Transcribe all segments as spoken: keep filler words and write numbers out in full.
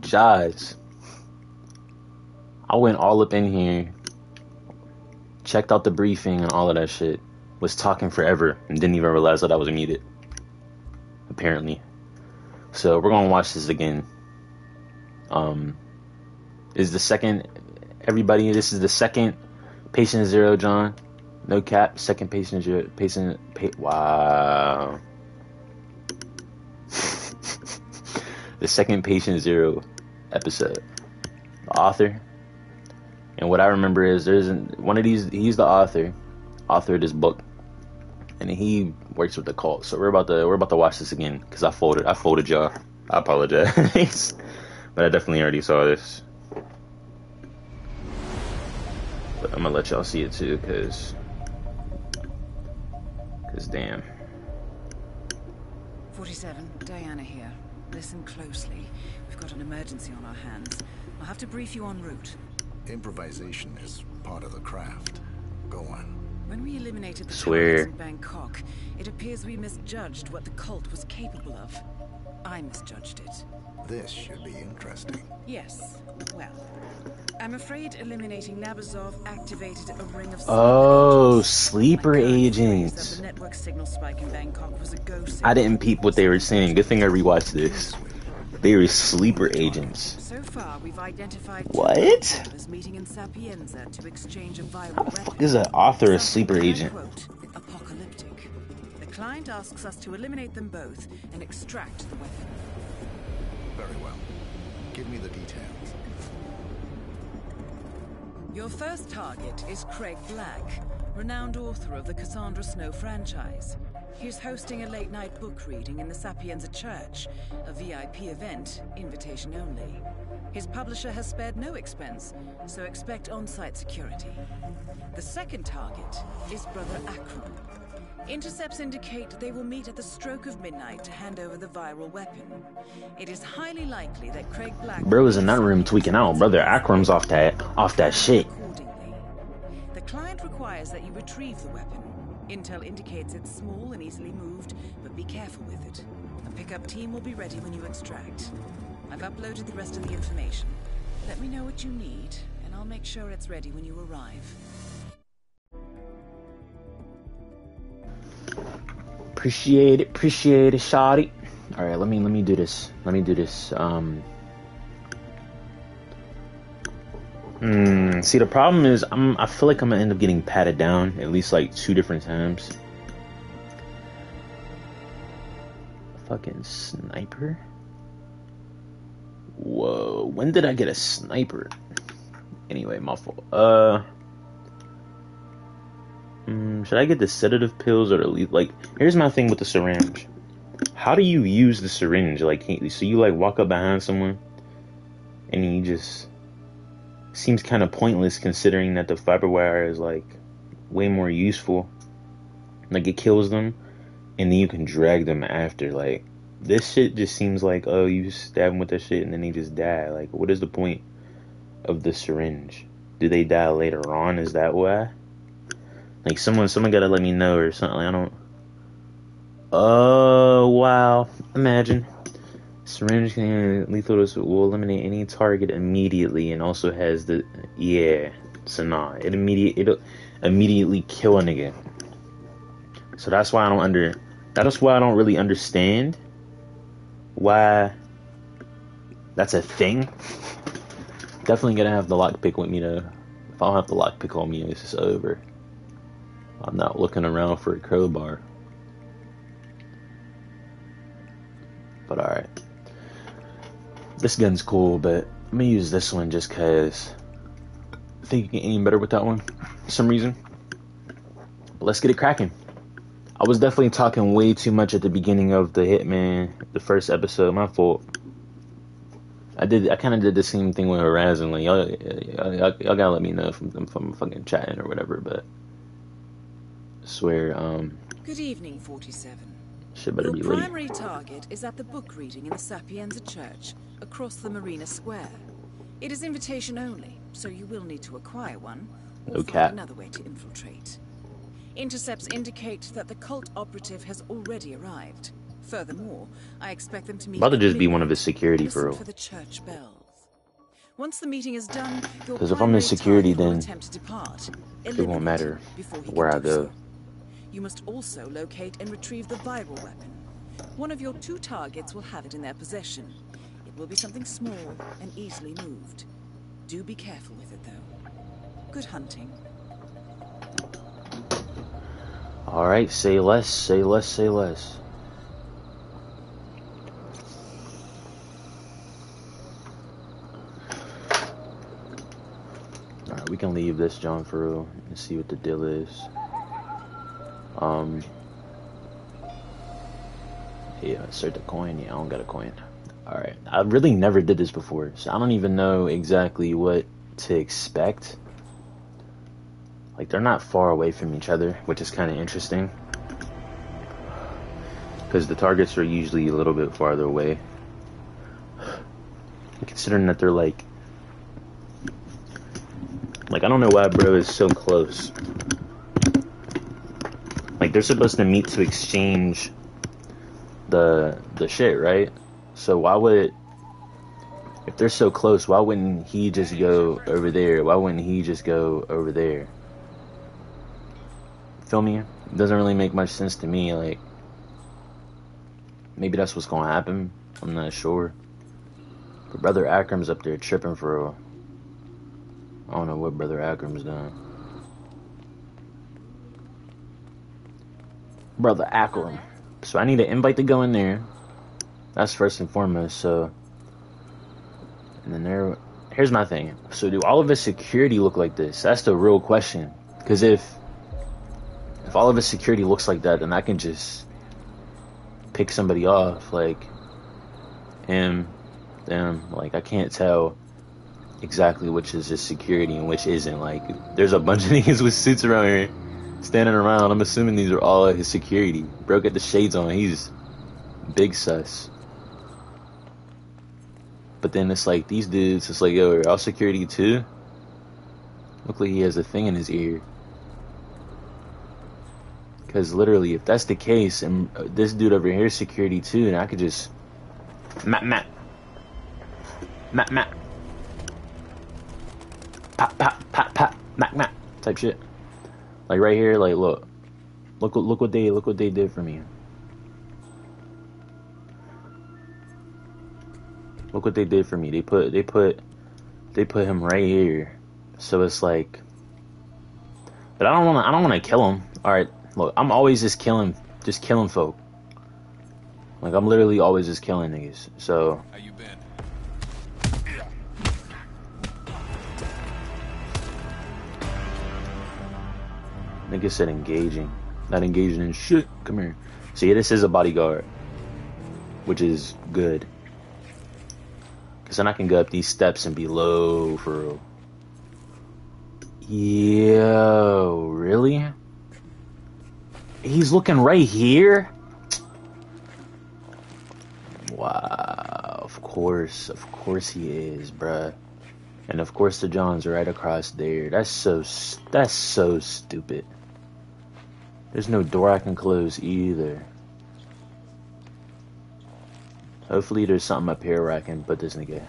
judge. I went all up in here, checked out the briefing and all of that shit, was talking forever and didn't even realize that I was muted, apparently. So we're gonna watch this again. Um, is the second, everybody, this is the second patient zero, John. No cap, second patient zero, patient, pa wow. The second patient zero episode. The author. And what I remember is there's one of these, he's the author, author of this book, and he works with the cult. So we're about to we're about to watch this again because I folded I folded y'all. I apologize, but I definitely already saw this. But I'm gonna let y'all see it too, because because damn. forty-seven, Diana here. Listen closely. We've got an emergency on our hands. I'll have to brief you en route. Improvisation is part of the craft. Go on. When we eliminated the swear in Bangkok, it appears we misjudged what the cult was capable of. I misjudged it. This should be interesting. Yes. Well, I'm afraid eliminating Nabazov activated a ring of oh sleeper agents. The network signal spike in Bangkok was a ghost. I didn't peep what they were saying. Good thing I rewatched this. They were sleeper agents. So far, we've identified what? Meeting in Sapienza to exchange a viral How the fuck weapon. Is an author a sleeper agent? Quote, apocalyptic. The client asks us to eliminate them both and extract the weapon. Very well. Give me the details. Your first target is Craig Black, renowned author of the Cassandra Snow franchise. He's hosting a late-night book reading in the Sapienza Church, a V I P event, invitation only. His publisher has spared no expense, so expect on-site security. The second target is Brother Akram. Intercepts indicate they will meet at the stroke of midnight to hand over the viral weapon. It is highly likely that Craig Black... Bro is in that room tweaking out. Brother Akram's off that, off that shit. Accordingly, the client requires that you retrieve the weapon. Intel indicates it's small and easily moved, but be careful with it. A pickup team will be ready when you extract. I've uploaded the rest of the information. Let me know what you need, and I'll make sure it's ready when you arrive. Appreciate it, appreciate it, shawty. All right, let me let me do this. Let me do this. Um. Hmm. See, the problem is, I'm. I feel like I'm gonna end up getting patted down at least like two different times. Fucking sniper. Whoa. When did I get a sniper? Anyway, my fault. Uh. Mm, should I get the sedative pills or the like? Here's my thing with the syringe. How do you use the syringe? Like, so you like walk up behind someone, and you just. Seems kind of pointless considering that the fiber wire is like way more useful. Like it kills them and then you can drag them after. Like this shit just seems like, oh, you stab them with that shit and then they just die. Like what is the point of the syringe? Do they die later on? Is that why? Like someone someone gotta let me know or something. Like, I don't. Oh wow, imagine. Syringe can lethal dose will eliminate any target immediately, and also has the yeah. So nah, it immediate it'll immediately kill a nigga. So that's why I don't under. That's why I don't really understand why that's a thing. Definitely gonna have the lockpick with me though. If I don't have the lockpick on me, it's just over. I'm not looking around for a crowbar. But all right. This gun's cool, but I'm gonna use this one just cause I think you can aim better with that one for some reason. But let's get it cracking. I was definitely talking way too much at the beginning of the Hitman, the first episode. My fault. I did. I kind of did the same thing with Horizon. Like y'all, y'all gotta let me know if I'm, if I'm fucking chatting or whatever. But I swear. Um, Good evening, forty-seven. Shit better be ready. Your primary target is at the book reading in the Sapienza Church, across the Marina Square. It is invitation only, so you will need to acquire one, or find another way to infiltrate. Intercepts indicate that the cult operative has already arrived. Furthermore, I expect them to meet. About to just be one of his security for real. For the church bells. Once the meeting is done, because if I'm in security, then depart, it won't matter where I go. So. You must also locate and retrieve the viral weapon. One of your two targets will have it in their possession. It will be something small and easily moved. Do be careful with it, though. Good hunting. All right, say less, say less, say less. All right, we can leave this John for real and see what the deal is. Um, yeah, insert the coin. Yeah, I don't got a coin. All right, I really never did this before, so I don't even know exactly what to expect. Like, they're not far away from each other, which is kind of interesting. Because the targets are usually a little bit farther away. Considering that they're like... Like, I don't know why bro is so close. Like, they're supposed to meet to exchange the, the shit, right? So why would... If they're so close, why wouldn't he just go over there? Why wouldn't he just go over there? Feel me? It doesn't really make much sense to me. Like, maybe that's what's gonna happen. I'm not sure. But Brother Akram's up there tripping for real. I don't know what Brother Akram's doing. Brother Akram. So I need an invite to go in there. That's first and foremost. So, and then there. Here's my thing. So do all of his security look like this? That's the real question. Because if If all of his security looks like that, then I can just pick somebody off, like him, them. Like, I can't tell exactly which is his security and which isn't. Like, there's a bunch of niggas with suits around here standing around. I'm assuming these are all his security. Bro, get the shades on. He's big sus. But then it's like these dudes, it's like, yo, are y'all security too? Look like he has a thing in his ear. Because literally, if that's the case, and this dude over here is security too, and I could just... Map, map. Map, map. Pop, pop, pop, pop. Map, map. Type shit. Like right here, like look. Look, look what they, look what they did for me. Look what they did for me. They put, they put, they put him right here. So it's like... But I don't want to, I don't want to kill him. Alright. Look, I'm always just killing, just killing folk. Like, I'm literally always just killing niggas. So. How you been? Niggas said engaging, not engaging in shit. Come here. See, this is a bodyguard, which is good. Cause then I can go up these steps and be low for real. Yo, really? He's looking right here? Wow, of course, of course he is, bruh. And of course the John's right across there. That's so, that's so stupid. There's no door I can close either. Hopefully there's something up here where I can put this nigga.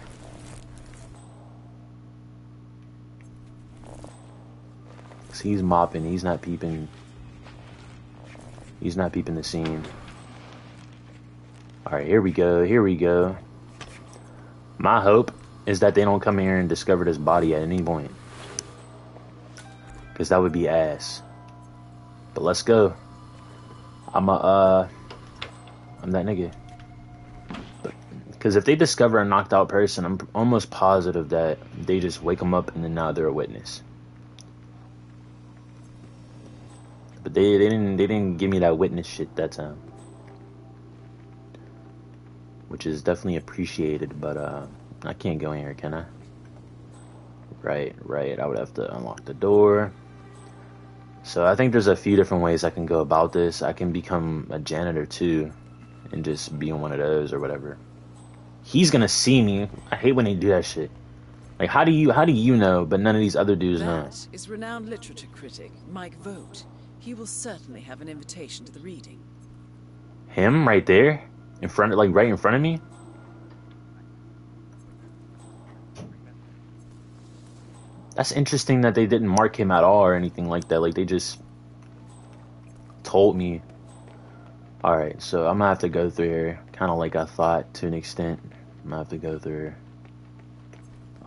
Cause he's mopping, he's not peeping. He's not peeping the scene. Alright, here we go, here we go. My hope is that they don't come here and discover this body at any point. Because that would be ass. But let's go. I'm a, uh... I'm that nigga. Because if they discover a knocked out person, I'm almost positive that they just wake them up and then now they're a witness. But they, they didn't they didn't give me that witness shit that time, which is definitely appreciated. But uh, I can't go in here, can I? Right, right. I would have to unlock the door. So I think there's a few different ways I can go about this. I can become a janitor too, and just be in one of those or whatever. He's gonna see me. I hate when they do that shit. Like, how do you how do you know? But none of these other dudes know. That is renowned literature critic Mike Vogt. He will certainly have an invitation to the reading. Him right there? in front of, like right in front of me. That's interesting that they didn't mark him at all or anything like that. Like, they just told me. Alright, so I'm gonna have to go through here, kind of like I thought to an extent. I'm gonna have to go through.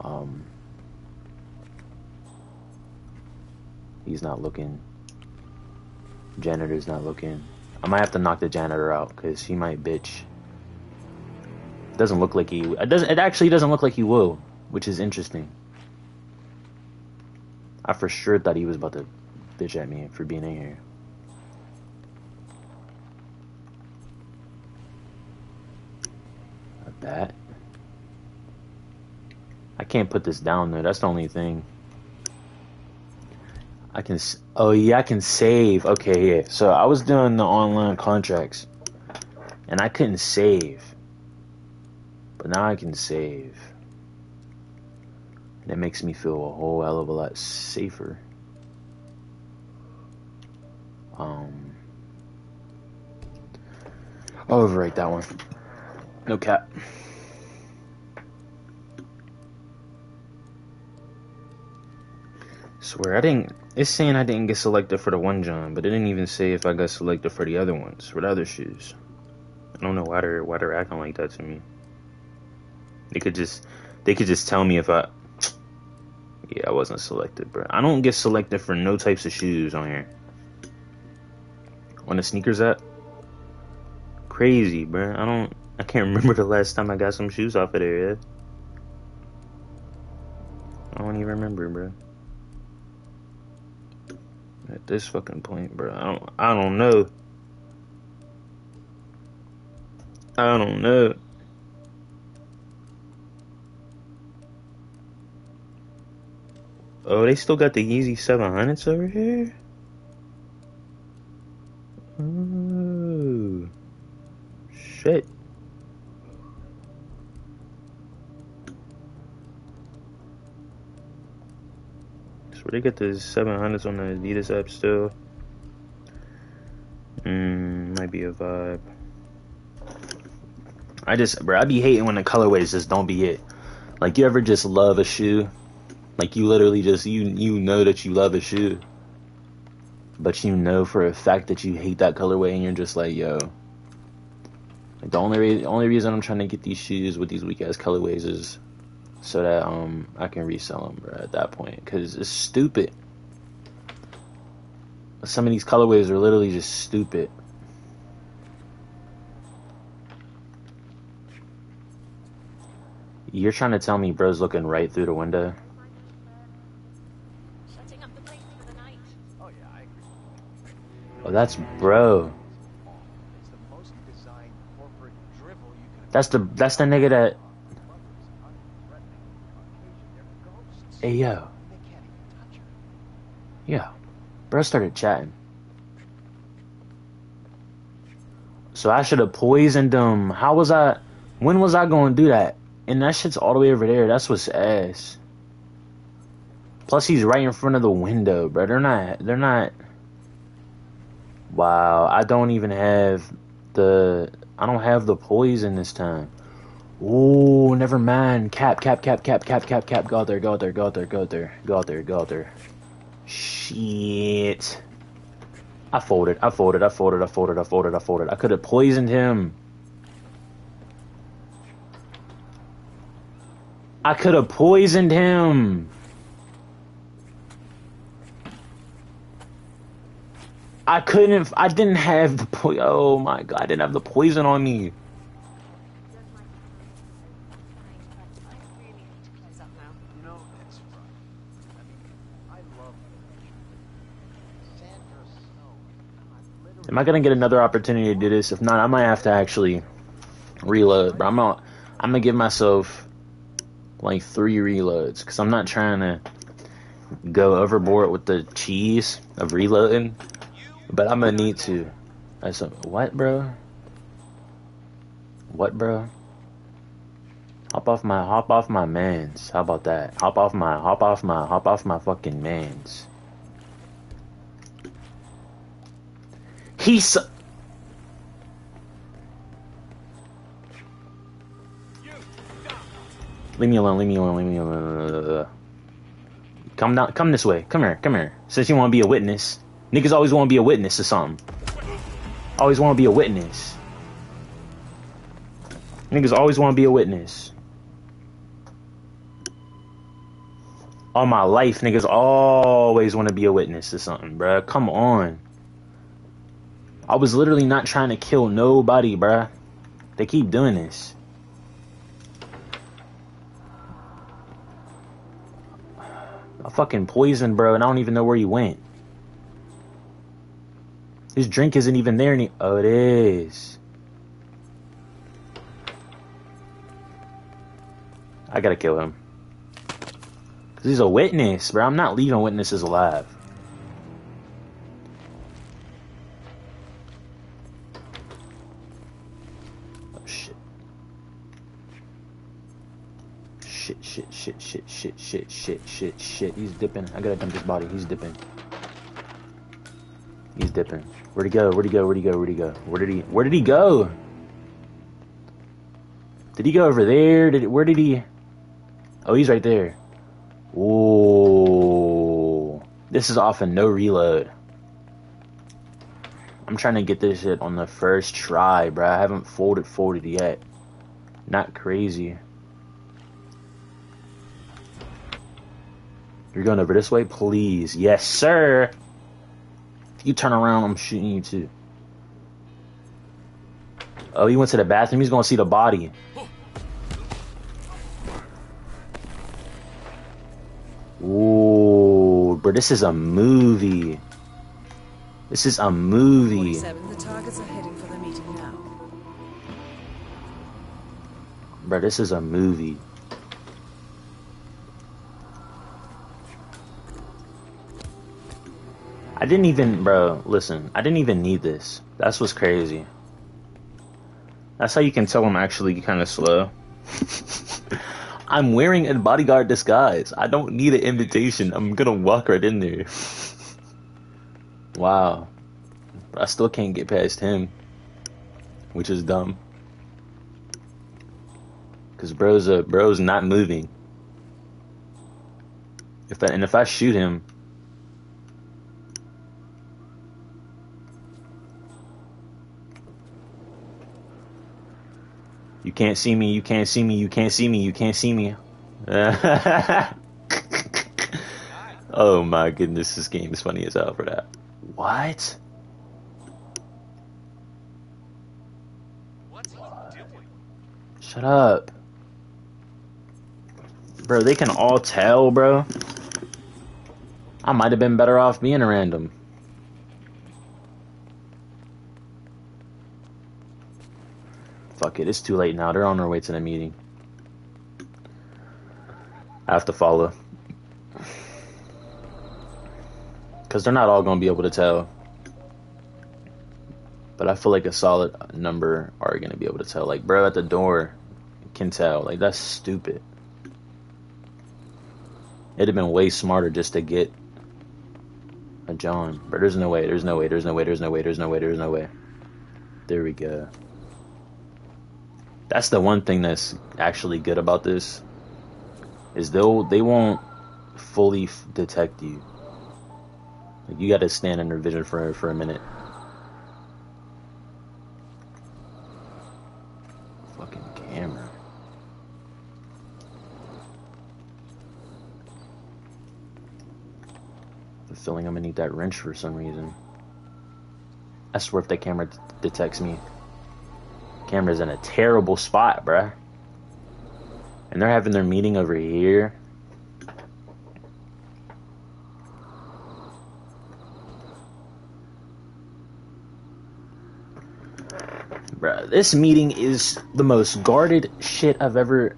Um, he's not looking. Janitor's not looking. I might have to knock the janitor out because he might bitch. Doesn't look like he. It doesn't. It actually doesn't look like he will, which is interesting. I for sure thought he was about to bitch at me for being in here. Not that. I can't put this down though. That's the only thing. I can. Oh yeah, I can save. Okay, yeah. So I was doing the online contracts, and I couldn't save. But now I can save. And it makes me feel a whole hell of a lot safer. Um, I'll overwrite that one. No cap. Swear I didn't. It's saying I didn't get selected for the one John, but it didn't even say if I got selected for the other ones, for the other shoes. I don't know why they're why they're acting like that to me. They could just they could just tell me if I. Yeah, I wasn't selected, bro. I don't get selected for no types of shoes on here. On the sneakers app? Crazy, bro. I don't... I can't remember the last time I got some shoes off of there, yeah. I don't even remember, bro. At this fucking point, bro. I don't... I don't know. I don't know. Oh, they still got the Yeezy seven hundreds over here? Oh, shit. So they got the seven hundreds on the Adidas app still. Mmm, might be a vibe. I just, bro, I be hating when the colorways just don't be it. Like, you ever just love a shoe? Like, you literally just, you you know that you love a shoe, but you know for a fact that you hate that colorway, and you're just like, yo. Like, the only re only reason I'm trying to get these shoes with these weak-ass colorways is so that um I can resell them, bro, at that point. Because it's stupid. Some of these colorways are literally just stupid. You're trying to tell me bro's looking right through the window? Oh, that's bro. That's the that's the nigga that. Hey yo. Yeah, bro started chatting. So I should have poisoned him. How was I? When was I gonna do that? And that shit's all the way over there. That's what's ass. Plus he's right in front of the window, bro. They're not. They're not. Wow, I don't even have the... I don't have the poison this time. Ooh, never mind. Cap, cap, cap, cap, cap, cap, cap. Go out there, go out there, go out there, go out there, go out there, go out there. Shit. I folded, I folded, I folded, I folded, I folded, I folded. I could have poisoned him. I could have poisoned him. I couldn't, I didn't have the po- oh my god, I didn't have the poison on me. Am I gonna get another opportunity to do this? If not, I might have to actually reload, but I'm not, I'm gonna give myself like three reloads, because I'm not trying to go overboard with the cheese of reloading. But I'm gonna need to. I said, what, bro? What, bro? Hop off my, hop off my mans. How about that? Hop off my, hop off my, hop off my fucking mans. He's. Leave me alone, leave me alone, leave me alone. Come down, come this way. Come here, come here. Since you want to be a witness. Niggas always want to be a witness to something. Always want to be a witness. Niggas always want to be a witness. All my life, niggas always want to be a witness to something, bruh. Come on. I was literally not trying to kill nobody, bruh. They keep doing this. I fucking poisoned, bro, and I don't even know where he went. His drink isn't even there any- Oh, it is. I gotta kill him. Cause he's a witness, bro. I'm not leaving witnesses alive. Shit, shit, shit, shit, shit, shit, shit, shit. He's dipping. I gotta dump his body. He's dipping. He's dipping. Where'd he go? Where'd he go? Where'd he go? Where'd he go? Where did he? Where did he go? Did he go over there? Did where did he? Oh, he's right there. Ooh, this is often no reload. I'm trying to get this shit on the first try, bro. I haven't folded folded yet. Not crazy. You're going over this way, please. Yes, sir. If you turn around, I'm shooting you too. Oh, he went to the bathroom. He's gonna see the body. Ooh, bro, this is a movie. This is a movie. The targets are heading for the meeting now. Bro, this is a movie. I didn't even, bro, listen, I didn't even need this. That's what's crazy. That's how you can tell I'm actually kind of slow. I'm wearing a bodyguard disguise. I don't need an invitation. I'm gonna walk right in there. Wow. I still can't get past him, which is dumb. Cause bro's, uh, bro's not moving. If I, and if I shoot him, you can't see me, you can't see me, you can't see me, you can't see me. Oh my goodness, this game is funny as hell for that. What? What's he doing? Shut up. Bro, they can all tell, bro. I might have been better off being a random. Fuck it, it's too late now. They're on their way to the meeting. I have to follow. Because they're not all going to be able to tell. But I feel like a solid number are going to be able to tell. Like, bro at the door can tell. Like, that's stupid. It'd have been way smarter just to get a John. But there's no way, there's no way, there's no way, there's no way, there's no way, there's no way. There we go. That's the one thing that's actually good about this is they'll they won't fully f detect you. Like, you got to stand in their vision for for a minute. Fucking camera. I'm feeling I'm gonna need that wrench for some reason. I swear if that camera d detects me. Camera's in a terrible spot, bruh. And they're having their meeting over here. Bruh, this meeting is the most guarded shit I've ever...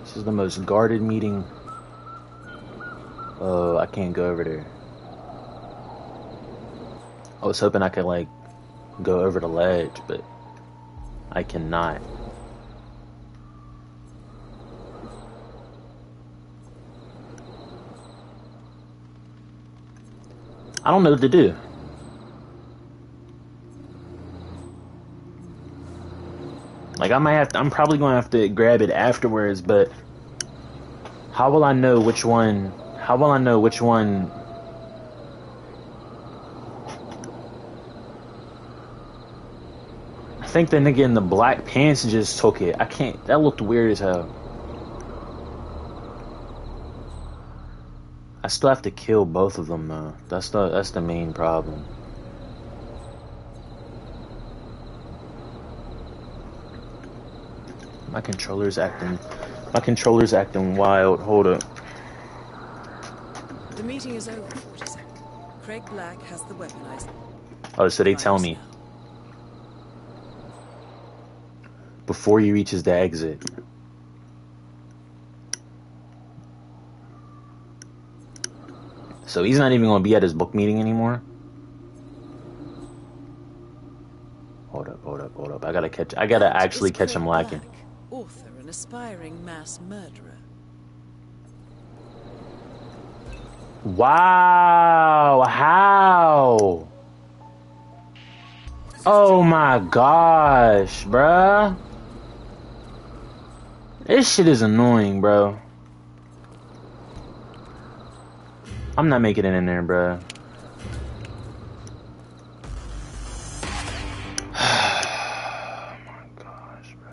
This is the most guarded meeting. Oh, I can't go over there. I was hoping I could, like, go over the ledge, but I cannot. I don't know what to do. Like I might have to, I'm probably gonna have to grab it afterwards, but how will I know which one? How will I know which one? I think the nigga in the black pants just took it. I can't. That looked weird as hell. I still have to kill both of them though. That's the that's the main problem. My controller's acting my controller's acting wild. Hold up. The meeting is over, forty-seven. Craig Black has the weaponized. Oh, so they tell me. Before he reaches the exit. So he's not even going to be at his book meeting anymore. Hold up, hold up, hold up. I got to catch I got to actually catch him lacking. Author and aspiring mass murderer. Wow, how? Oh my gosh, bruh. This shit is annoying, bro. I'm not making it in there, bro. Oh my gosh, bro.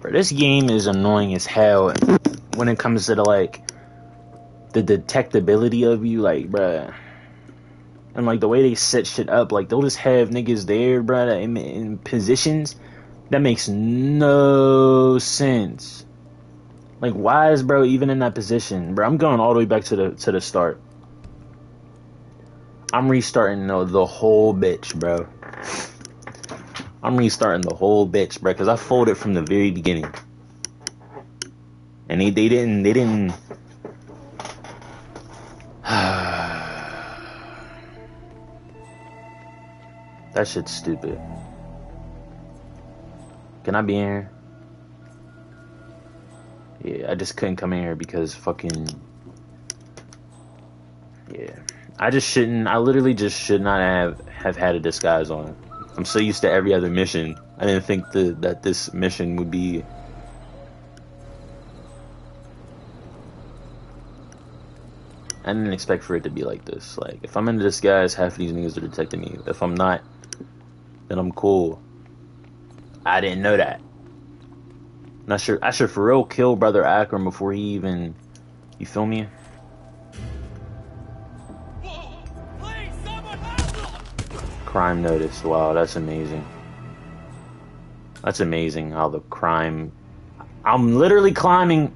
Bro, this game is annoying as hell when it comes to the, like, the detectability of you, like, bro. And, like, the way they set shit up, like, they'll just have niggas there, bro, in, in positions that makes no sense. Like, why is bro even in that position? Bro, I'm going all the way back to the to the start. I'm restarting the, the whole bitch, bro. I'm restarting the whole bitch, bro, because I folded from the very beginning. And they, they didn't they didn't That shit's stupid. Can I be in here? Yeah, I just couldn't come in here because fucking... Yeah. I just shouldn't... I literally just should not have, have had a disguise on. I'm so used to every other mission. I didn't think the, that this mission would be... I didn't expect for it to be like this. Like, if I'm in disguise, half of these niggas are detecting me. If I'm not, then I'm cool. I didn't know that. I should, I should for real kill Brother Akram before he even, you feel me? Please, someone help! Crime notice, wow, that's amazing. That's amazing how the crime, I'm literally climbing.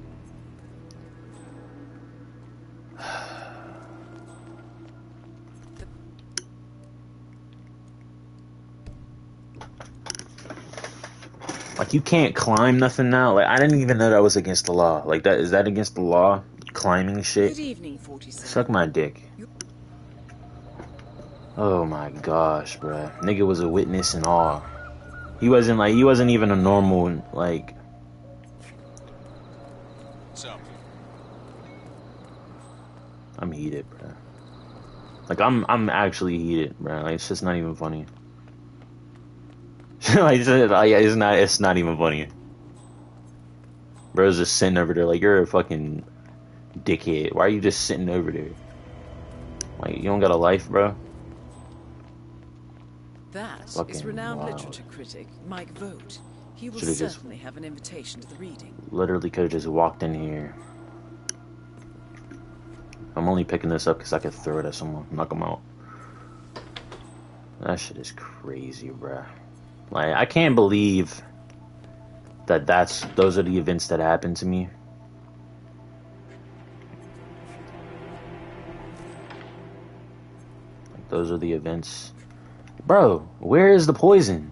Like, you can't climb nothing now. Like, I didn't even know that was against the law. Like, that is that against the law? Climbing shit? Good evening, forty-seven. Suck my dick. Oh my gosh, bruh. Nigga was a witness and all. He wasn't, like, he wasn't even a normal, like... So. I'm heated, bruh. Like, I'm, I'm actually heated, bruh. Like, it's just not even funny. Like, it's not it's not even funny. Bro's just sitting over there like, you're a fucking dickhead. Why are you just sitting over there? Like, you don't got a life, bro? That fucking is renowned wild. Literature critic Mike Vogt. He will should've certainly have an invitation to the reading. Literally could have just walked in here. I'm only picking this up because I could throw it at someone, knock them out. That shit is crazy, bruh. Like, I can't believe that that's those are the events that happened to me. Like, those are the events. Bro, where is the poison?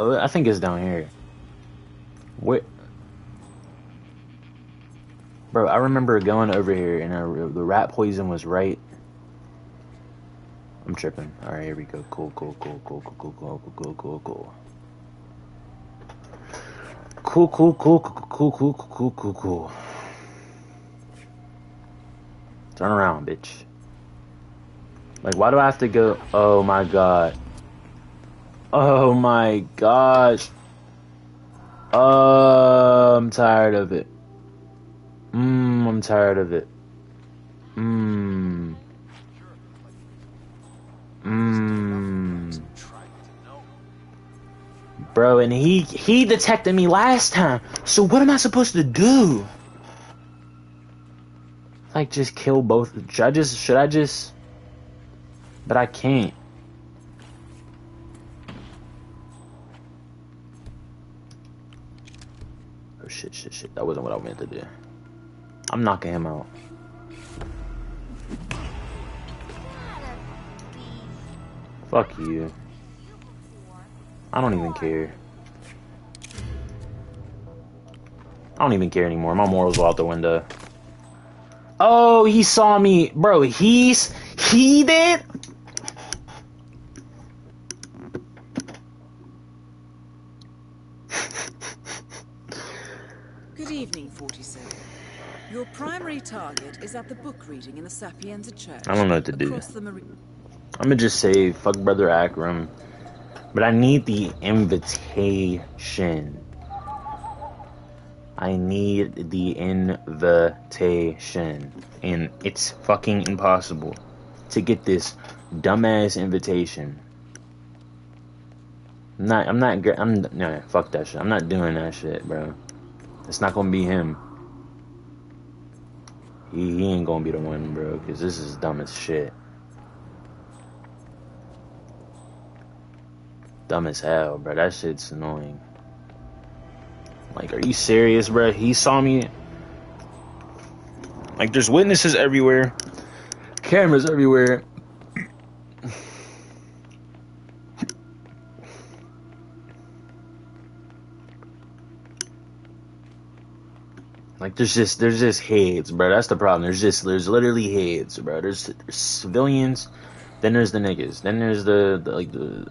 Oh, I think it's down here. Where? Bro, I remember going over here and I, the rat poison was right. I'm tripping. All right, here we go. Cool, cool, cool, cool, cool, cool, cool, cool, cool, cool. Cool, cool, cool, cool, cool, cool, cool, cool. Turn around, bitch. Like, why do I have to go? Oh my god. Oh my gosh. Uh, I'm tired of it. Mmm, I'm tired of it. Mmm. Mmm. Bro, and he, he detected me last time. So what am I supposed to do? Like, just kill both the judges? Should I just... But I can't. Oh, shit, shit, shit. That wasn't what I meant to do. I'm knocking him out. Fuck you. I don't even care. I don't even care anymore. My morals are out the window. Oh, he saw me. Bro, he's... He did? Good evening, forty-seven. Your primary target is at the book reading in the Sapienza church. I don't know what to do. I'm gonna just say, fuck Brother Akram. But I need the invitation. I need the invitation. And it's fucking impossible to get this dumbass invitation. I'm not, I'm not, I'm, no, fuck that shit. I'm not doing that shit, bro. It's not gonna be him. He, he ain't gonna be the one, bro, because this is dumb as shit. Dumb as hell, bro. That shit's annoying. Like, are you serious, bro? He saw me. Like, there's witnesses everywhere. Cameras everywhere. Like, there's just there's just heads, bro. That's the problem. There's just there's literally heads, bro. There's, there's civilians. Then there's the niggas. Then there's the, the like the.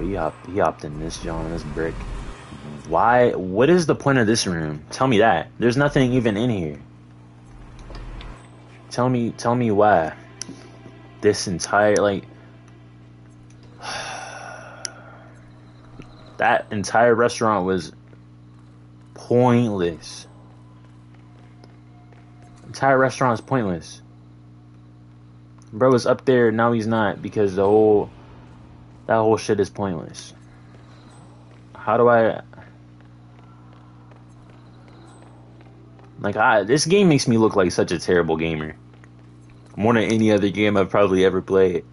He hopped, he hopped in this John, this brick. Why? What is the point of this room? Tell me that. There's nothing even in here. Tell me, tell me why. This entire, like... That entire restaurant was pointless. Entire restaurant is pointless. Bro was up there, now he's not, because the whole... That whole shit is pointless. How do I... Like, I, this game makes me look like such a terrible gamer. More than any other game I've probably ever played.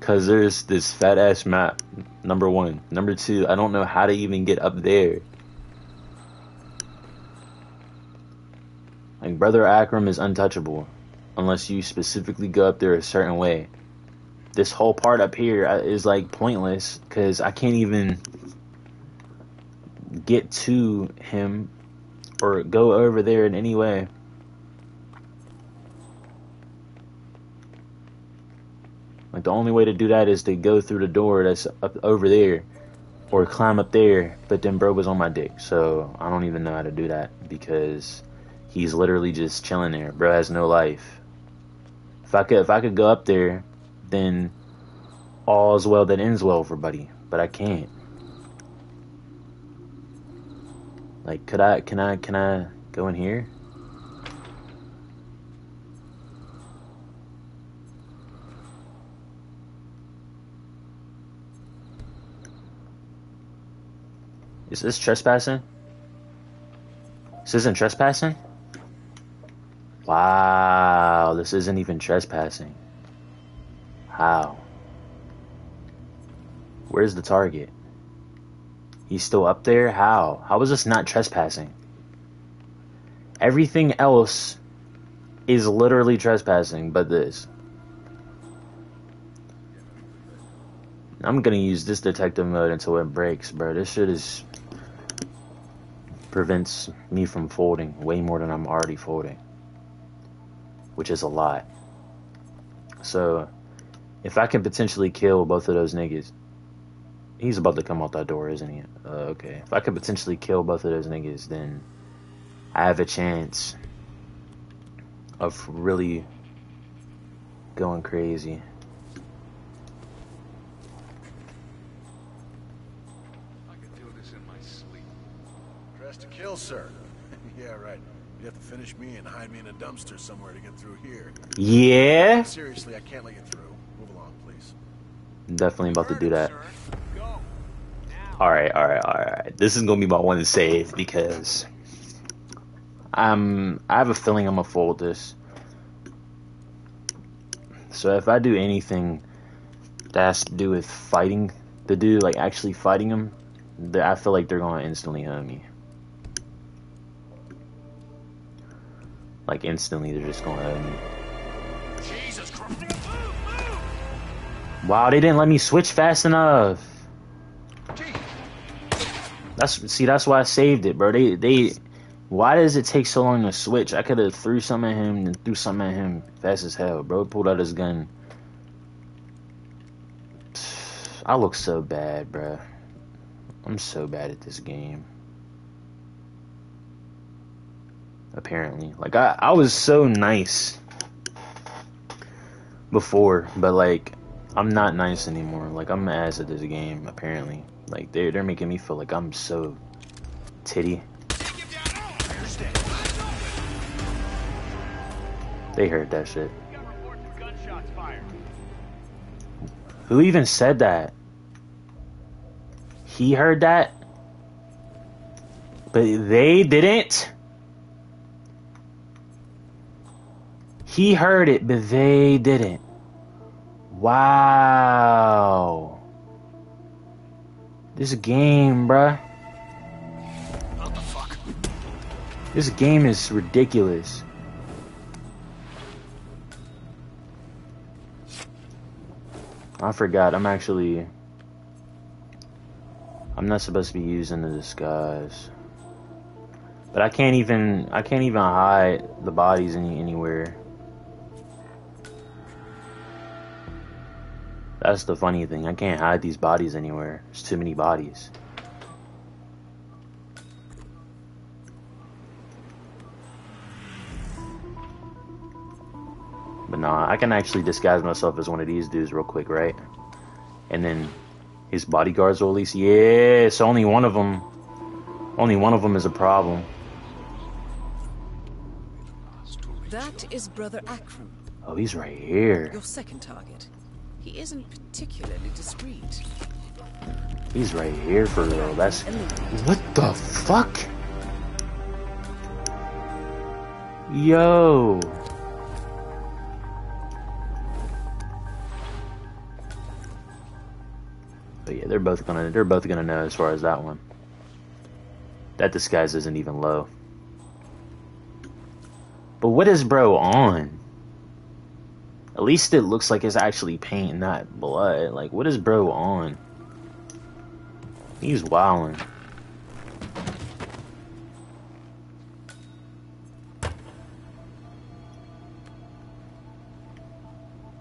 Because there's this fat-ass map, number one. Number two, I don't know how to even get up there. Like, Brother Akram is untouchable. Unless you specifically go up there a certain way. This whole part up here is like pointless because I can't even get to him or go over there in any way. Like the only way to do that is to go through the door that's up over there or climb up there, but then bro was on my dick, so I don't even know how to do that because he's literally just chilling there. Bro has no life. If I could, if I could go up there, then all's well that ends well for buddy, but I can't. Like, could I, can I, can I go in here? Is this trespassing? This isn't trespassing? Wow, this isn't even trespassing. How? Where's the target? He's still up there? How? How is this not trespassing? Everything else is literally trespassing but this. I'm gonna use this detective mode until it breaks, bro. This shit is... prevents me from folding way more than I'm already folding. Which is a lot. So... If I can potentially kill both of those niggas, He's about to come out that door, isn't he? Uh, okay. If I could potentially kill both of those niggas, then I have a chance of really going crazy. I could do this in my sleep. Dressed to kill, sir. Yeah, right. You'd have to finish me and hide me in a dumpster somewhere to get through here. Yeah? Seriously, I can't let you through. Move along, please. Definitely about to do that. Alright, alright, alright. This is gonna be my one save because I'm, I have a feeling I'm gonna fold this. So if I do anything that has to do with fighting the dude, like actually fighting him, I feel like they're gonna instantly hurt me. Like instantly, they're just gonna hurt me. Jesus Christ. Wow, they didn't let me switch fast enough. That's see, that's why I saved it, bro. They they, why does it take so long to switch? I could have threw something at him and threw something at him fast as hell, bro. Pulled out his gun. I look so bad, bro. I'm so bad at this game. Apparently, like I I was so nice before, but like. I'm not nice anymore. Like, I'm ass at this game, apparently. Like, they're, they're making me feel like I'm so titty. They heard that shit. Who even said that? He heard that? But they didn't? He heard it, but they didn't. Wow. This game, bruh. What the fuck? This game is ridiculous. I forgot. I'm actually... I'm not supposed to be using the disguise. But I can't even... I can't even hide the bodies any, anywhere. That's the funny thing. I can't hide these bodies anywhere. There's too many bodies. But nah, I can actually disguise myself as one of these dudes real quick, right? And then his bodyguards will at least... Yeah, so only one of them... Only one of them is a problem. That is Brother Akram. Oh, he's right here. Your second target. He isn't particularly discreet. He's right here for real. That's what the fuck? Yo. But yeah, they're both gonna they're both gonna know as far as that one. That disguise isn't even low. But what is bro on? At least it looks like it's actually paint, not blood. Like, what is bro on? He's wildin'.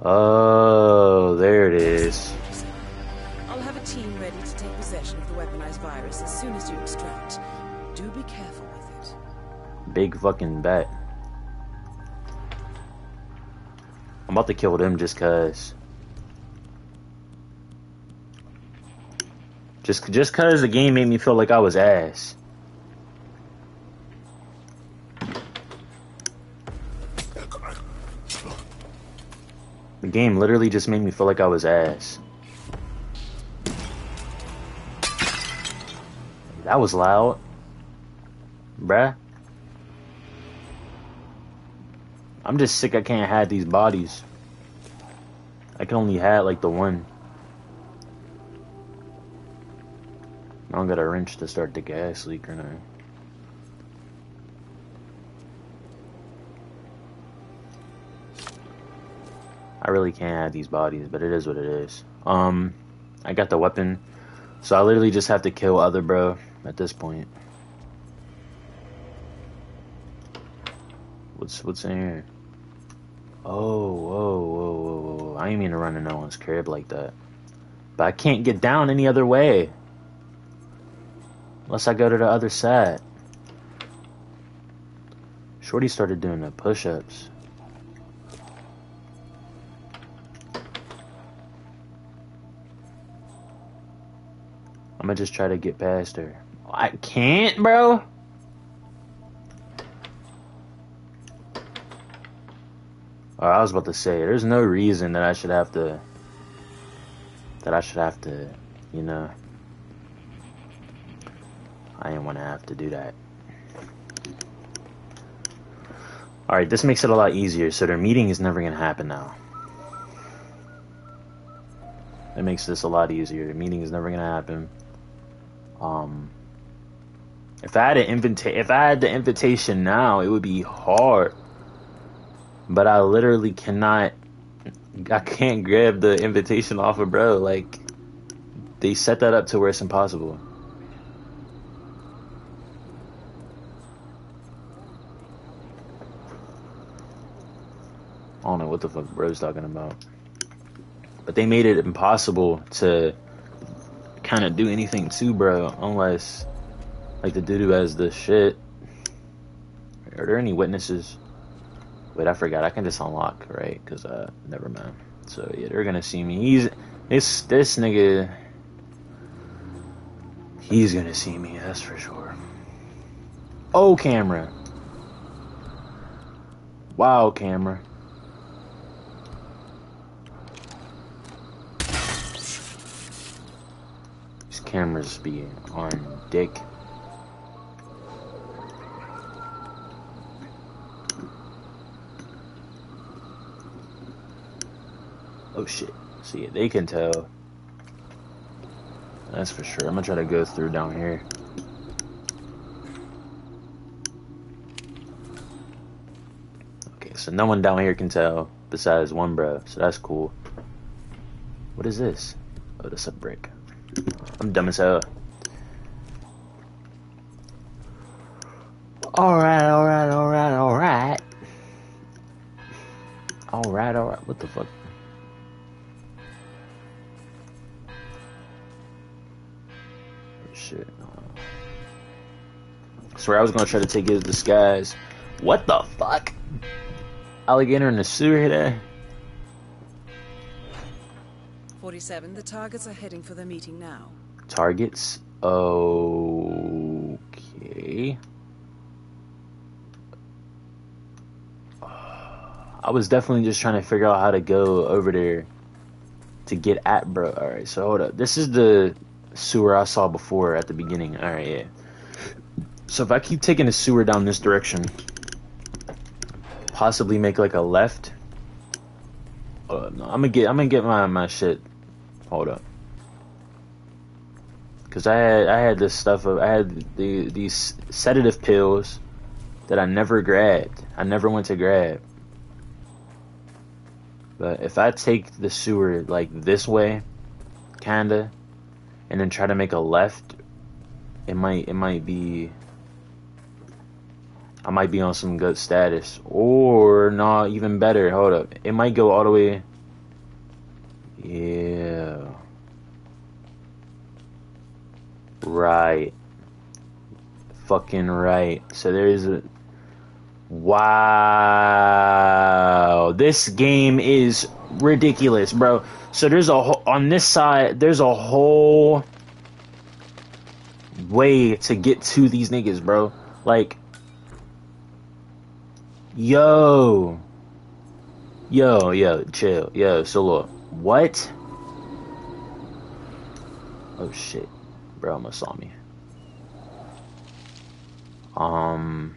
Oh, there it is. I'll have a team ready to take possession of the weaponized virus as soon as you extract. Do be careful with it. Big fucking bet. I'm about to kill them just cause. Just, just cause the game made me feel like I was ass. The game literally just made me feel like I was ass. That was loud. Bruh. I'm just sick I can't hide these bodies. I can only hide like the one. I don't got a wrench to start the gas leak or nothing. I really can't hide these bodies, but it is what it is. Um, I got the weapon. So I literally just have to kill other bro at this point. What's, what's in here? Oh, whoa, whoa, whoa, whoa. I ain't mean to run into no one's crib like that. But I can't get down any other way. Unless I go to the other side. Shorty started doing the push-ups. I'm gonna just try to get past her. I can't, bro. Or I was about to say, there's no reason that I should have to, that I should have to, you know, I didn't want to have to do that. Alright, this makes it a lot easier, so their meeting is never going to happen now. It makes this a lot easier. The meeting is never going to happen. Um, if I had an invita- if I had the invitation now, it would be hard. But I literally cannot. I can't grab the invitation off of bro. Like, they set that up to where it's impossible. I don't know what the fuck bro's talking about. But they made it impossible to kind of do anything to bro, unless, like, the dude who has the shit. Are there any witnesses? Wait, I forgot. I can just unlock, right? Because, uh, never mind. So, yeah, they're going to see me. He's, this, this nigga, he's going to see me, that's for sure. Oh, camera. Wow, camera. These cameras be on dick. Oh shit, see, they can tell. That's for sure. I'm gonna try to go through down here. Okay, so no one down here can tell besides one bro, so that's cool. What is this? Oh, that's a brick. I'm dumb as hell. Alright, alright, alright, alright. Alright, alright, what the fuck? Shit. I swear I was gonna try to take his disguise. What the fuck? Alligator in the sewer there. forty-seven, the targets are heading for the meeting now. Targets? Okay. I was definitely just trying to figure out how to go over there to get at bro. Alright, so hold up. This is the sewer I saw before at the beginning. Alright, yeah. So if I keep taking the sewer down this direction, possibly make like a left. Uh, no, I'm gonna get I'm gonna get my my shit. Hold up, cause I had I had this stuff of I had the these sedative pills that I never grabbed. I never went to grab. But if I take the sewer like this way, kinda, and then try to make a left, it might it might be I might be on some good status, or not even better. Hold up, it might go all the way. Yeah, right, fucking right. So there is a, wow, this game is ridiculous, bro. So there's a whole, on this side, there's a whole way to get to these niggas, bro. Like, yo, yo, yo, chill, yo, so look, what? Oh shit, bro, almost saw me. Um,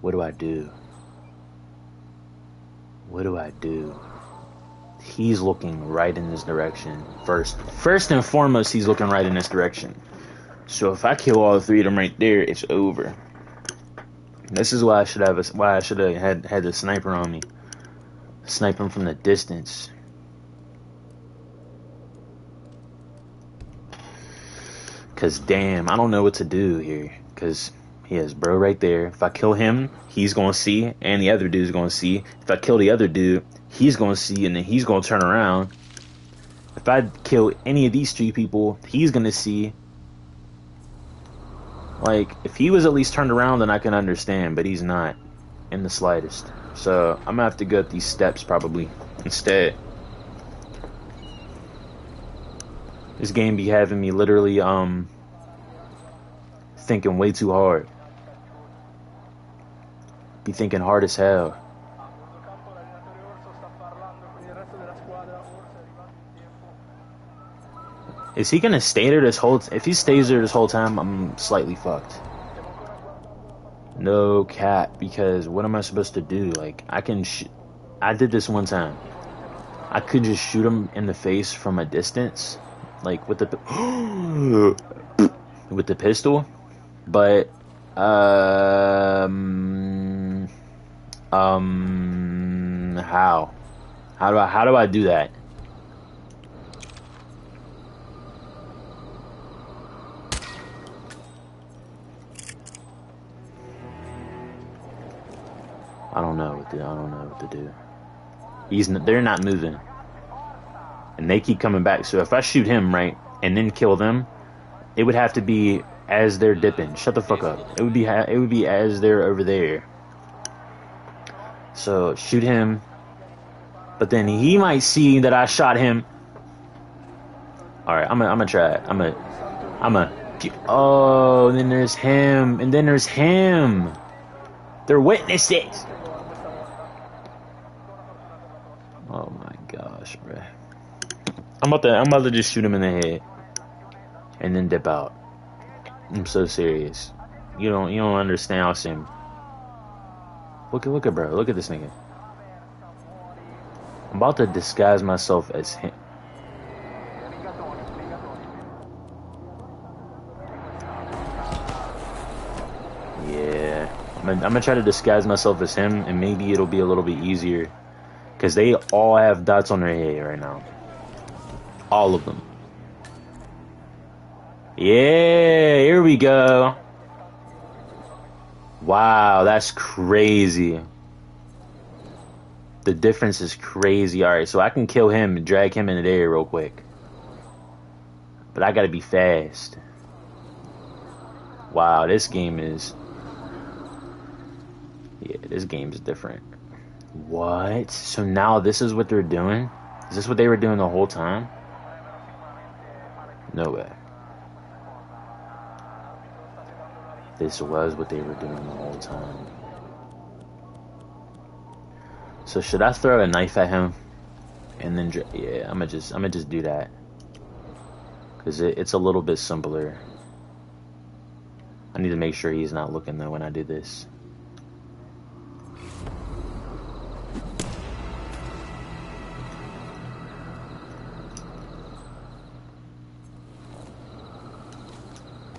what do I do? What do I do? He's looking right in this direction. First, first and foremost, he's looking right in this direction. So if I kill all three of them right there, it's over. This is why I should have a, why I should have had had the sniper on me. Snipe him from the distance. Cause damn, I don't know what to do here. Cause he has bro right there. If I kill him, he's gonna see, and the other dude's gonna see. If I kill the other dude, he's gonna see, and then he's gonna turn around if I kill any of these three people, he's gonna see. Like, if he was at least turned around, then I can understand, but he's not in the slightest. So I'm gonna have to go up these steps probably instead. This game be having me literally um thinking way too hard. Be thinking hard as hell. Is he gonna stay there this whole? If he stays there this whole time, I'm slightly fucked. No cap, because what am I supposed to do? Like, I can, sh I did this one time. I could just shoot him in the face from a distance, like with the with the pistol, but um um how how do I how do I do that? I don't know what to, I don't know what to do. He's n they're not moving, and they keep coming back. So if I shoot him right and then kill them, it would have to be as they're dipping. Shut the fuck up. It would be ha it would be as they're over there. So shoot him, but then he might see that I shot him. All right, I'm gonna I'm gonna try it. I'm gonna I'm gonna. Oh, and then there's him, and then there's him. They're witnesses. Oh my gosh, bro! I'm about to, I'm about to just shoot him in the head, and then dip out. I'm so serious. You don't, you don't understand how sim. Look at, look at, bro. Look at this nigga. I'm about to disguise myself as him. Yeah, I'm gonna, I'm gonna try to disguise myself as him, and maybe it'll be a little bit easier. Because they all have dots on their head right now. All of them. Yeah, here we go. Wow, that's crazy. The difference is crazy. Alright, so I can kill him and drag him into there real quick. But I gotta be fast. Wow, this game is... Yeah, this game's different. What? So now this is what they're doing? Is this what they were doing the whole time? No way. This was what they were doing the whole time. So should I throw a knife at him? And then, yeah, I'm gonna just, I'm gonna just do that. Cause it, it's a little bit simpler. I need to make sure he's not looking though when I do this.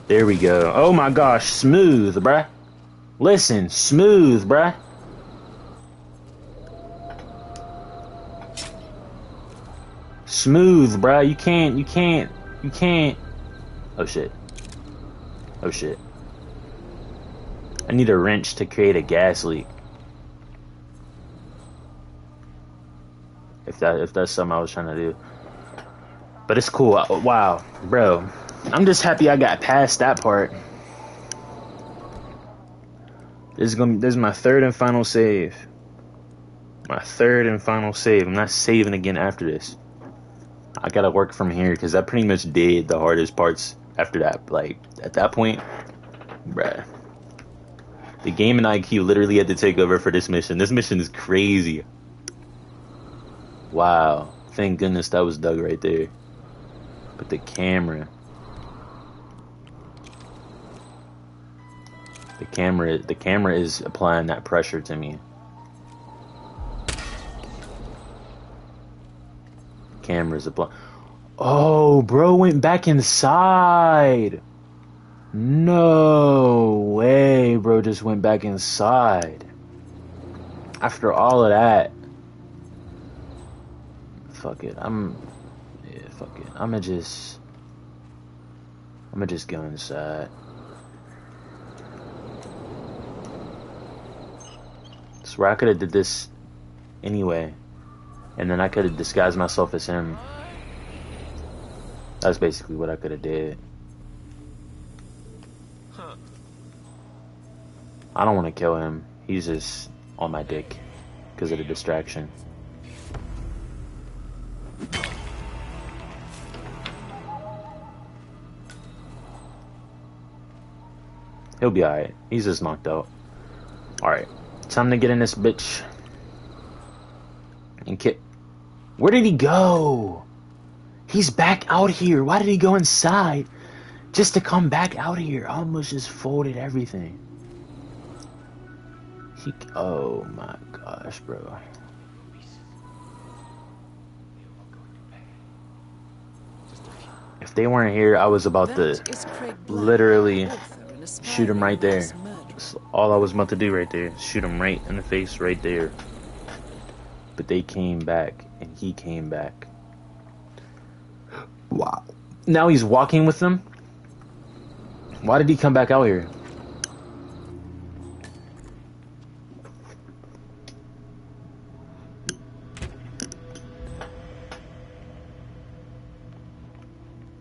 There we go. Oh my gosh, smooth, bruh. Listen, smooth, bruh. Smooth, bruh. You can't, you can't, you can't. Oh shit. Oh shit. I need a wrench to create a gas leak. If that, if that's something I was trying to do. But it's cool. Wow, bro. I'm just happy I got past that part. This is gonna, this is my third and final save. My third and final save. I'm not saving again after this. I gotta work from here because I pretty much did the hardest parts after that. Like at that point, bruh, the game and I Q literally had to take over for this mission. This mission is crazy. Wow, thank goodness that was Doug right there. But the camera. The camera, the camera is applying that pressure to me. Camera's applying. Oh, bro went back inside. No way, bro just went back inside. After all of that. Fuck it. I'm, yeah, fuck it. I'ma just, I'ma just go inside. Where I could have did this anyway, and then I could have disguised myself as him, That's basically what I could have did. Huh. I don't want to kill him. He's just on my dick because of the distraction. He'll be alright. He's just knocked out. Alright. Time to get in this bitch. And Kit. Where did he go? He's back out here. Why did he go inside? Just to come back out here. I almost just folded everything. He. Oh my gosh, bro. If they weren't here, I was about to literally shoot him right there. That's all I was about to do right there. Shoot him right in the face right there. But they came back. And he came back. Wow. Now he's walking with them? Why did he come back out here?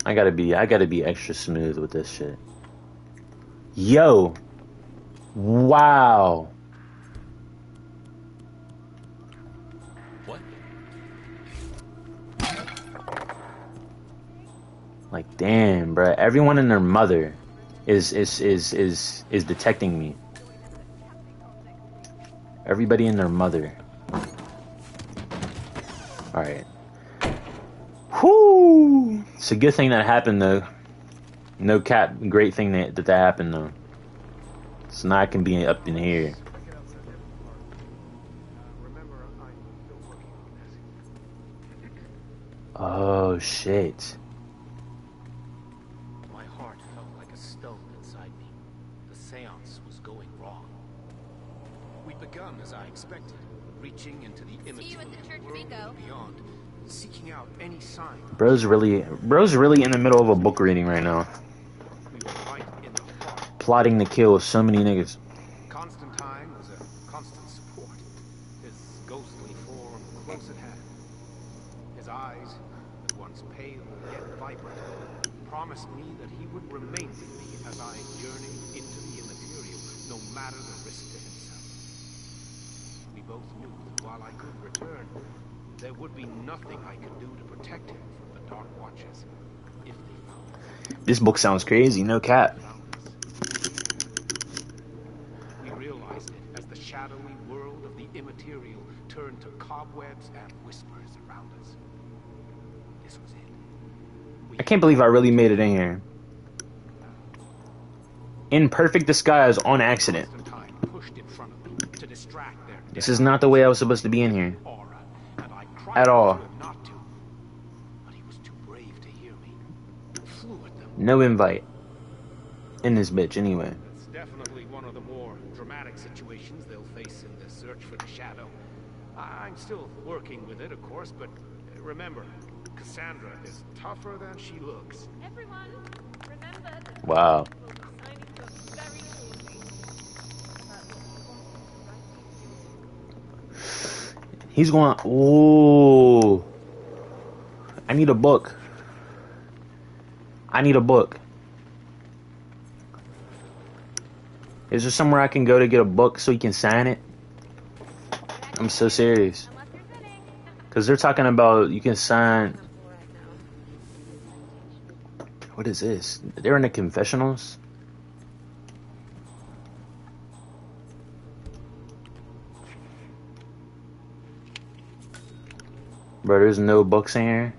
I gotta be, I gotta be extra smooth with this shit. Yo. Wow. What? Like, damn, bruh. Everyone and their mother is is is is is detecting me. Everybody and their mother. All right. Whoo! It's a good thing that happened though. No cap, great thing that that, that happened though. So now I can be up in here. Oh shit. My heart felt like a stone inside me. The seance was going wrong. We begun as I expected, reaching into the immaterial world beyond, seeking out any sign. Bro's really bro's really in the middle of a book reading right now. Plotting the kill of so many niggas. Constantine was a constant support. His ghostly form close at hand. His eyes, at once pale yet vibrant, promised me that he would remain with me as I journeyed into the immaterial, no matter the risk to himself. We both knew that while I could return, there would be nothing I could do to protect him from the Dark Watchers, if they found him. This book sounds crazy, no cap. Shadowy world of the immaterial turned to cobwebs and whispers around us. This was it. We I can't believe I really made it in here. In perfect disguise on accident. Pushed in front of me to distract their this is not the way I was supposed to be in here. Aura, and I cried at all. Not to, but he was too brave to hear me. Flew at them. No invite. In this bitch anyway. It's definitely one of the more dramatic situations they'll face in this search for the shadow. I'm still working with it, of course, but remember, Cassandra is tougher than she looks. Everyone, remember that. Wow. He's going. Ooh. I need a book. I need a book. Is there somewhere I can go to get a book so you can sign it? I'm so serious. Because they're talking about you can sign... What is this? They're in the confessionals? Bro, there's no books in here.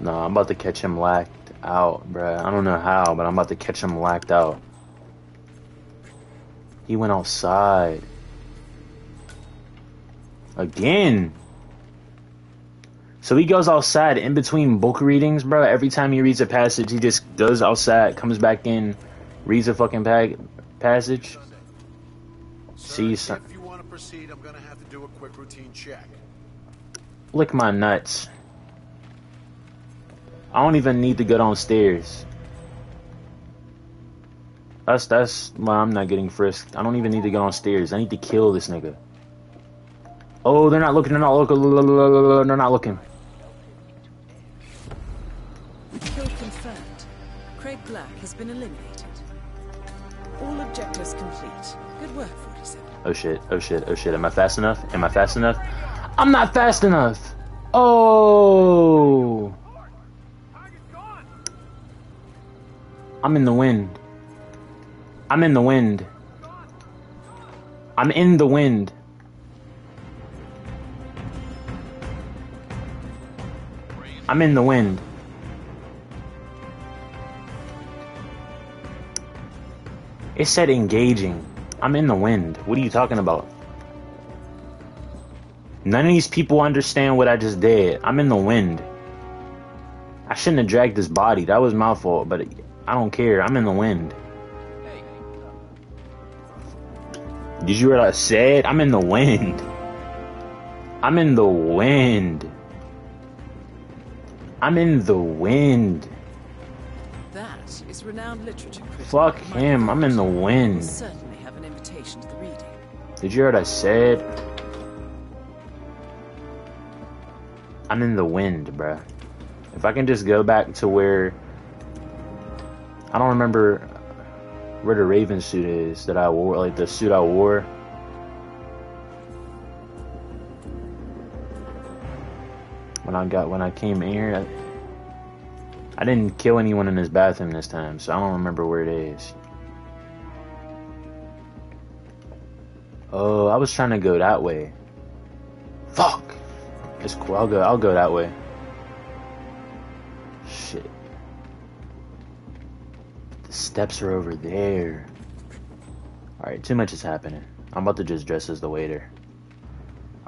No, I'm about to catch him lacked out, bruh. I don't know how, but I'm about to catch him lacked out. He went outside. Again. So he goes outside in between book readings, bro. Every time he reads a passage, he just goes outside, comes back in, reads a fucking pa passage. See, son. If you want to proceed, I'm going to have to do a quick routine check. Lick my nuts. I don't even need to go downstairs. That's that's why I'm not getting frisked. I don't even need to go downstairs. I need to kill this nigga. Oh, they're not looking. They're not looking. They're not looking. Kill confirmed. Craig Black has been eliminated. All objectives complete. Good work, forty-seven. Oh shit! Oh shit! Oh shit! Am I fast enough? Am I fast enough? I'm not fast enough. Oh! I'm in the wind. I'm in the wind. I'm in the wind. I'm in the wind. It said engaging. I'm in the wind. What are you talking about? None of these people understand what I just did. I'm in the wind. I shouldn't have dragged this body. That was my fault, but I don't care. I'm in the wind. Did you hear what I said? I'm in the wind. I'm in the wind. I'm in the wind. That is renowned literature critic. Fuck him. I'm in the wind. We'll certainly have an invitation to the reading. Did you hear what I said? I'm in the wind, bruh. If I can just go back to where... I don't remember where the Raven suit is that I wore, like the suit I wore. When I got when I came in here, I, I didn't kill anyone in this bathroom this time, so I don't remember where it is. Oh, I was trying to go that way. Fuck. It's cool. I'll go. I'll go that way. Shit. The steps are over there. All right. Too much is happening. I'm about to just dress as the waiter.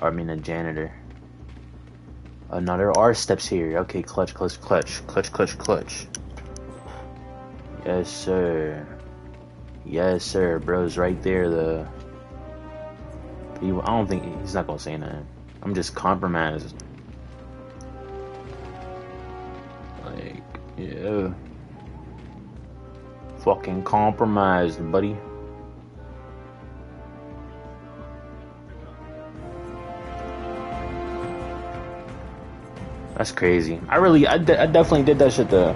Or I mean the janitor. Oh, no, there are steps here. Okay, clutch, clutch, clutch, clutch, clutch, clutch. Yes, sir. Yes, sir. Bro's right there, though. He, I don't think he's not gonna say nothing. I'm just compromised. Like, yeah. Fucking compromised, buddy. That's crazy. I really, I, de I definitely did that shit though.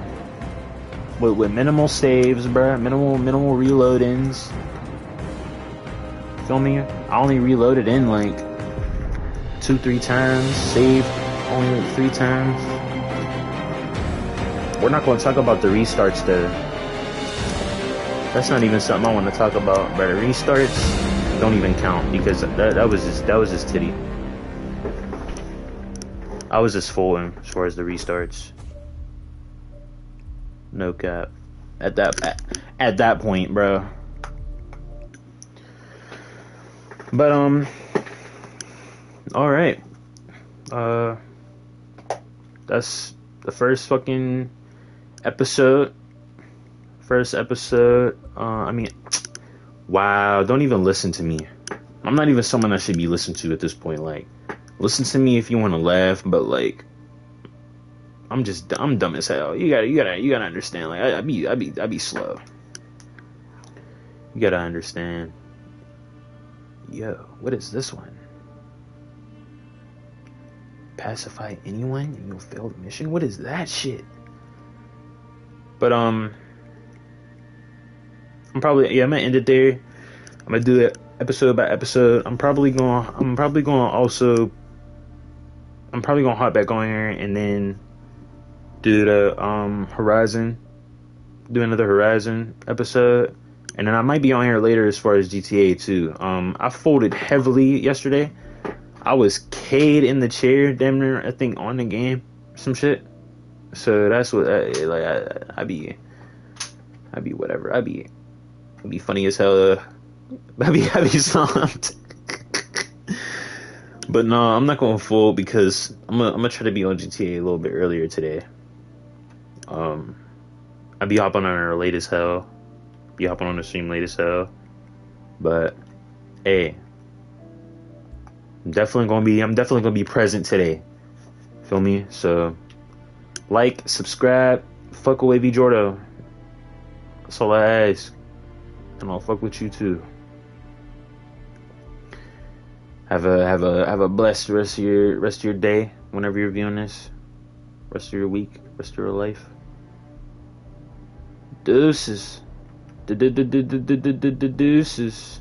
With, with minimal saves, bruh. Minimal, minimal reload ins. Feel me? I only reloaded in like two, three times. Saved only like three times. We're not going to talk about the restarts though. That's not even something I want to talk about, but the restarts don't even count because that, that was just, that was just titty. I was just fooling as far as the restarts. No cap. At that at, at that point, bro. But um all right. Uh that's the first fucking episode. First episode. Uh I mean wow, don't even listen to me. I'm not even someone I should be listened to at this point, like listen to me if you want to laugh, but like, I'm just I'm dumb as hell. You gotta you gotta you gotta understand. Like I, I be I be I be slow. You gotta understand. Yo, what is this one? Pacify anyone and you'll fail the mission. What is that shit? But um, I'm probably yeah I'm gonna end it there. I'm gonna do it episode by episode. I'm probably gonna I'm probably gonna also. I'm probably gonna hop back on here and then do the um Horizon, do another Horizon episode, and then I might be on here later as far as G T A too. Um, I folded heavily yesterday. I was K'd in the chair, damn near I think on the game, some shit. So that's what I, like I I be, I be whatever I be, I be funny as hell. Uh, I be I be slumped. But no, I'm not going full because I'm gonna, I'm gonna try to be on G T A a little bit earlier today. Um, I'll be hopping on our late as hell. Be hopping on the stream late as hell. But hey, I'm definitely gonna be I'm definitely gonna be present today. Feel me? So like, subscribe, fuck away V Jordo. That's all I ask, and I'll fuck with you too. Have a have a have a blessed rest of your rest of your day whenever you're viewing this. Rest of your week, rest of your life. Deuces. Deuces.